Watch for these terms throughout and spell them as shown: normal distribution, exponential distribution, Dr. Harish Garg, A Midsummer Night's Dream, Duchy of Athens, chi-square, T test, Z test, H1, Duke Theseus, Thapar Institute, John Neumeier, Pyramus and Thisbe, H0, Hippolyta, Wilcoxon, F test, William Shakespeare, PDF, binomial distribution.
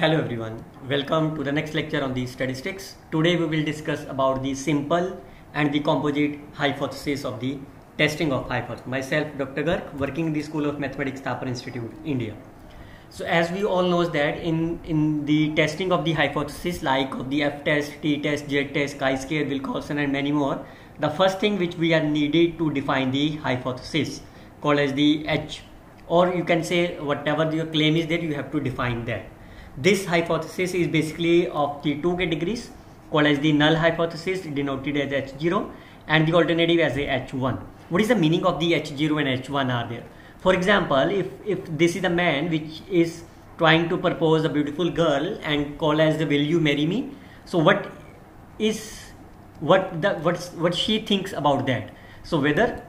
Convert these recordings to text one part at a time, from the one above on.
Hello everyone, welcome to the next lecture on the statistics. Today we will discuss about the simple and the composite hypothesis of the testing of hypothesis. Myself Dr. Garg, working in the School of Mathematics, Thapar Institute, India. So as we all know that in the testing of the hypothesis like of the F test, T test, Z test, chi-square, Wilcoxon and many more, the first thing which we are needed to define the hypothesis called as the H, or you can say whatever your claim is there, you have to define that. This hypothesis is basically of the two categories called as the null hypothesis, denoted as H0, and the alternative as a H1. What is the meaning of the H0 and H1 are there? For example, if this is a man which is trying to propose a beautiful girl and call as the will you marry me? So what she thinks about that? So whether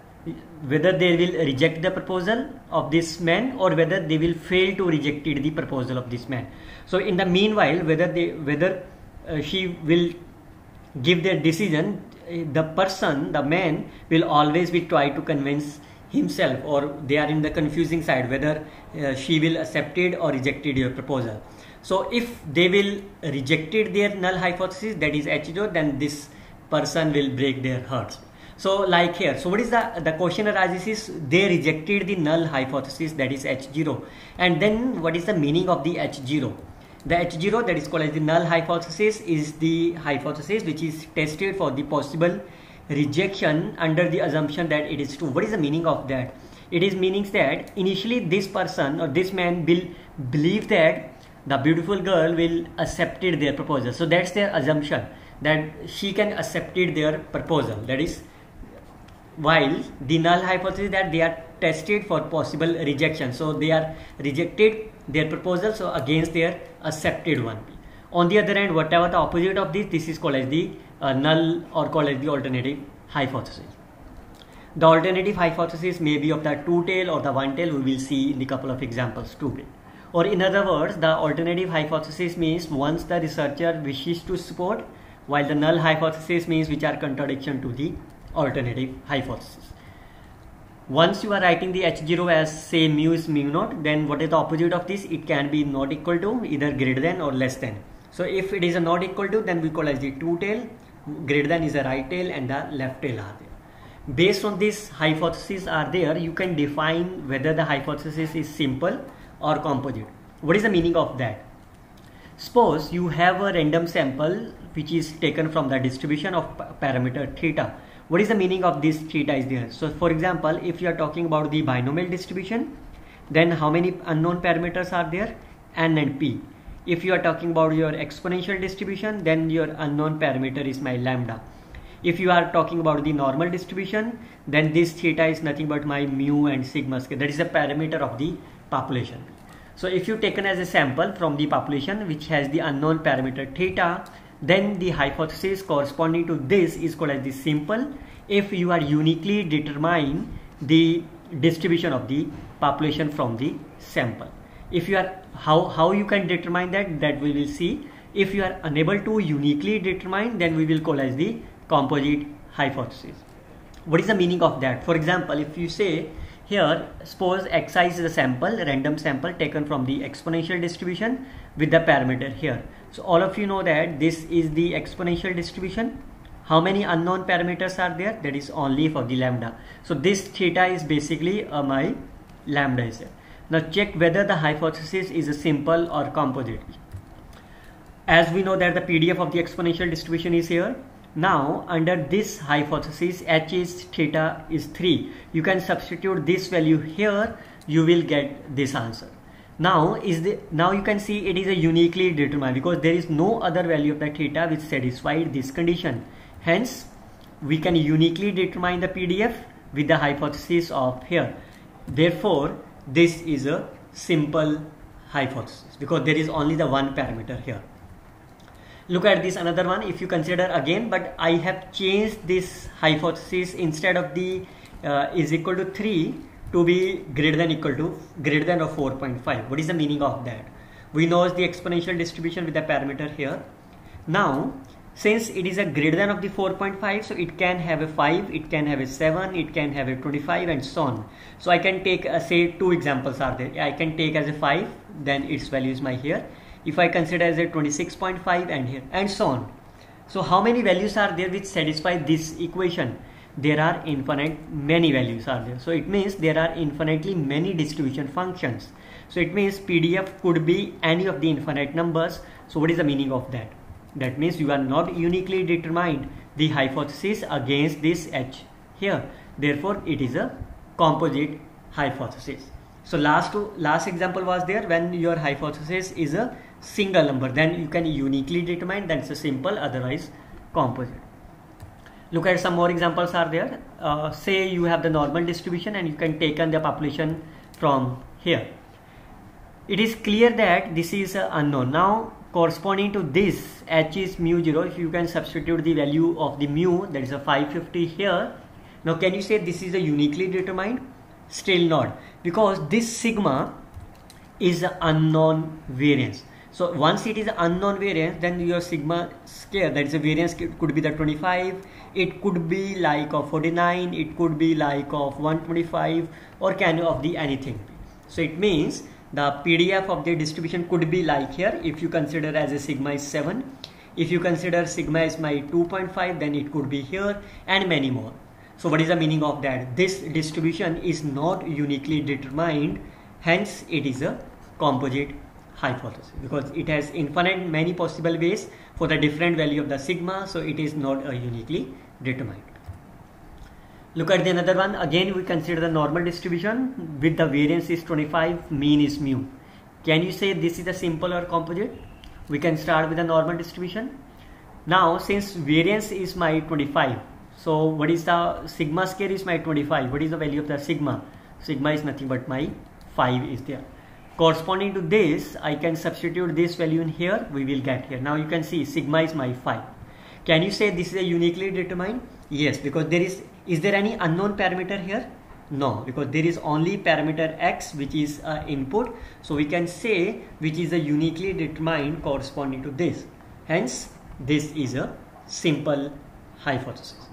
they will reject the proposal of this man or whether they will fail to reject the proposal of this man. So in the meanwhile, whether she will give their decision, the man will always be try to convince himself, or they are in the confusing side whether she will accepted or rejected your proposal. So if they will rejected their null hypothesis, that is H0, then this person will break their hearts. So like here, so what is the question arises is they rejected the null hypothesis, that is H0. And then what is the meaning of the H0? The H0, that is called as the null hypothesis, is the hypothesis which is tested for the possible rejection under the assumption that it is true. What is the meaning of that? It is meaning that initially this person or this man will believe that the beautiful girl will accept their proposal. So that's their assumption, that she can accept their proposal. That is, while the null hypothesis that they are tested for possible rejection, so they are rejected their proposal, so against their accepted one. On the other hand, whatever the opposite of this is called as the null or called as the alternative hypothesis. The alternative hypothesis may be of the two tail or the one tail, we will see in the couple of examples today. Or in other words, the alternative hypothesis means once the researcher wishes to support, while the null hypothesis means which are contradiction to the alternative hypothesis. Once you are writing the H0 as say mu is mu naught, then what is the opposite of this? It can be not equal to, either greater than or less than. So if it is a not equal to, then we call as the two tail, greater than is the right tail and the left tail are there. Based on this hypothesis are there, you can define whether the hypothesis is simple or composite. What is the meaning of that? Suppose you have a random sample which is taken from the distribution of parameter theta. What is the meaning of this theta is there? So for example, if you are talking about the binomial distribution, then how many unknown parameters are there? N and P. If you are talking about your exponential distribution, then your unknown parameter is my lambda. If you are talking about the normal distribution, then this theta is nothing but my mu and sigma square. That is the parameter of the population. So if you taken as a sample from the population which has the unknown parameter theta, then the hypothesis corresponding to this is called as the simple if you are uniquely determine the distribution of the population from the sample. If you are how you can determine that we will see. If you are unable to uniquely determine, then we will call as the composite hypothesis. What is the meaning of that? For example, if you say here, suppose xi is a sample, random sample taken from the exponential distribution with the parameter here. So all of you know that this is the exponential distribution. How many unknown parameters are there? That is only for the lambda. So this theta is basically my lambda is there. Now check whether the hypothesis is a simple or composite. As we know that the PDF of the exponential distribution is here. Now under this hypothesis, H is theta is 3. You can substitute this value here. You will get this answer. Now you can see it is a uniquely determined because there is no other value of the theta which satisfied this condition. Hence, we can uniquely determine the PDF with the hypothesis of here. Therefore, this is a simple hypothesis because there is only the one parameter here. Look at this another one if you consider again, but I have changed this hypothesis instead of the is equal to 3. To be greater than equal to greater than or 4.5. What is the meaning of that? We know the exponential distribution with the parameter here. Now Since it is a greater than of the 4.5, so it can have a 5, it can have a 7, it can have a 25 and so on. So I can take say two examples are there. I can take as a 5, then its value is my here. If I consider as a 26.5 and here and so on. So how many values are there which satisfy this equation? There are infinite many values are there. So it means there are infinitely many distribution functions. So it means PDF could be any of the infinite numbers. So what is the meaning of that? That means you are not uniquely determined the hypothesis against this H here. Therefore it is a composite hypothesis. So last example was there when your hypothesis is a single number, then you can uniquely determine, then it's a simple, otherwise composite. Look at some more examples are there. Say you have the normal distribution and you can take on the population from here. It is clear that this is unknown. Now corresponding to this H is mu 0. If you can substitute the value of the mu, that is a 550 here. Now can you say this is a uniquely determined? Still not, because this sigma is an unknown variance. So once it is unknown variance, then your sigma square, that is a variance, could be the 25, it could be like of 49, it could be like of 125 or can of the anything. So it means the PDF of the distribution could be like here. If you consider as a sigma is 7, if you consider sigma is my 2.5, then it could be here and many more. So what is the meaning of that? This distribution is not uniquely determined, hence it is a composite hypothesis, because it has infinite many possible ways for the different value of the sigma, so it is not a uniquely determined. Look at the another one. Again we consider the normal distribution with the variance is 25, mean is mu. Can you say this is a simple or composite? We can start with the normal distribution. Now since variance is my 25, so what is the sigma square is my 25. What is the value of the sigma? Sigma is nothing but my 5 is there. Corresponding to this, I can substitute this value in here. We will get here. Now you can see sigma is my 5. Can you say this is a uniquely determined? Yes, because there is there any unknown parameter here? No, because there is only parameter X which is input. So we can say which is a uniquely determined corresponding to this. Hence, this is a simple hypothesis.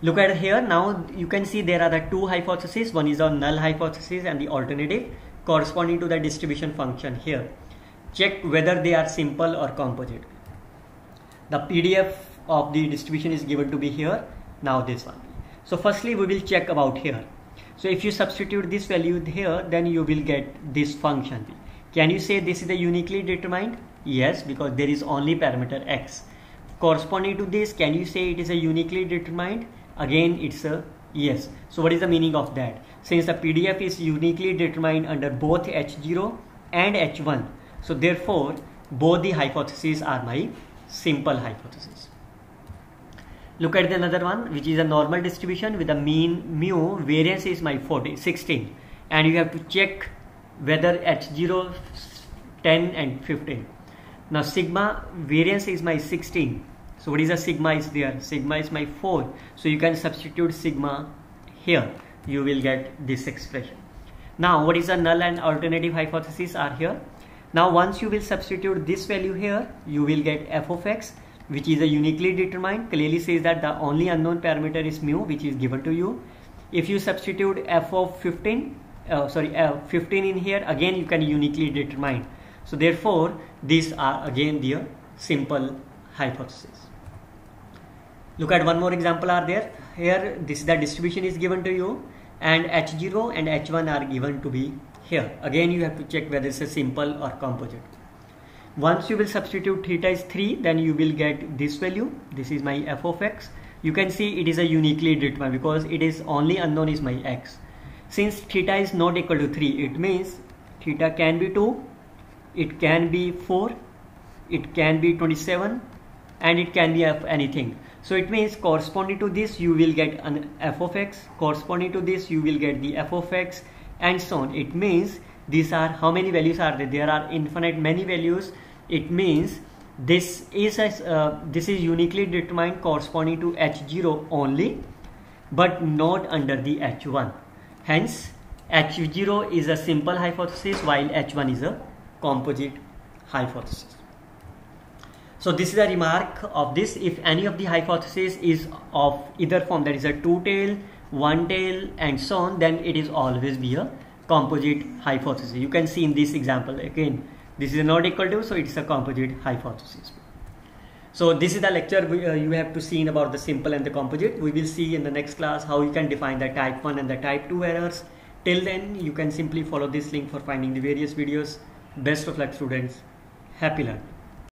Look at here. Now you can see there are the two hypotheses. One is the null hypothesis and the alternative corresponding to the distribution function here. Check whether they are simple or composite. The PDF of the distribution is given to be here. Now this one. So firstly we will check about here. So if you substitute this value here, then you will get this function. Can you say this is a uniquely determined? Yes, because there is only parameter X. Corresponding to this, can you say it is a uniquely determined? Again it's a yes. So what is the meaning of that? Since the PDF is uniquely determined under both H0 and H1, so therefore both the hypotheses are my simple hypothesis. Look at the another one, which is a normal distribution with a mean mu, variance is my 16, and you have to check whether H0 10 and 15. Now sigma variance is my 16. So what is the sigma is there? Sigma is my 4. So you can substitute sigma here. You will get this expression. Now what is the null and alternative hypothesis are here. Now once you will substitute this value here, you will get f of x, which is a uniquely determined. Clearly says that the only unknown parameter is mu, which is given to you. If you substitute f of 15 in here, again you can uniquely determine. So therefore these are again the simple hypothesis. Look at one more example are there. Here this the distribution is given to you and H0 and H1 are given to be here. Again you have to check whether it's a simple or composite. Once you will substitute theta is 3, then you will get this value. This is my f of x. You can see it is a uniquely determined because it is only unknown is my x. Since theta is not equal to 3, it means theta can be 2. It can be 4, it can be 27 and it can be f anything. So it means corresponding to this you will get an f of x, corresponding to this you will get the f of x and so on. It means these are how many values are there? There are infinite many values. It means this is uniquely determined corresponding to H0 only, but not under the H1. Hence H0 is a simple hypothesis while H1 is a composite hypothesis. So So this is a remark of this: if any of the hypothesis is of either form, that is a two-tail, one-tail and so on, then it is always be a composite hypothesis. You can see in this example again, this is not equal to, so it is a composite hypothesis. So this is the lecture you have to see about the simple and the composite. We will see in the next class how you can define the type 1 and the type 2 errors. Till then, you can simply follow this link for finding the various videos. Best of luck, students. Happy learning.